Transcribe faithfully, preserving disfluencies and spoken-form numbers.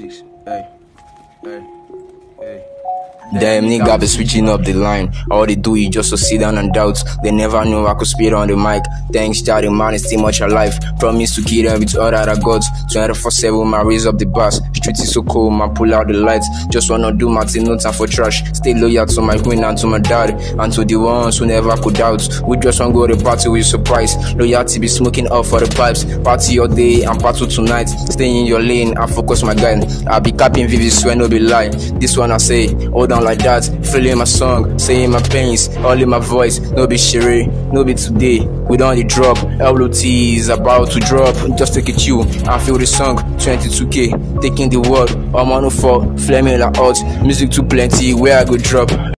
six. Hey, hey, hey. Damn, nigga be switching up the line. All they do is just to sit down and doubt. They never knew I could spit on the mic. Thanks that the man is still much alive. Promise to get up with all that I got. Twenty-four seven, my raise up the bars. Street is so cold, man, pull out the lights. Just wanna do my thing, no time for trash. Stay loyal to my queen and to my dad, and to the ones who never could doubt. We just wanna go to the party with surprise. Loyalty be smoking up for the pipes. Party all day and party tonight. Stay in your lane and focus my guy. I be capping Vivis when no be lie. This one I say, hold on like that, feeling my song, saying my pains, all in my voice. No be sherry, no be today. We don't the drop. L O T is about to drop. Just take it you and feel the song. twenty-two K, taking the world. I'm on the fall, flaming like odds. Music too plenty, where I go drop.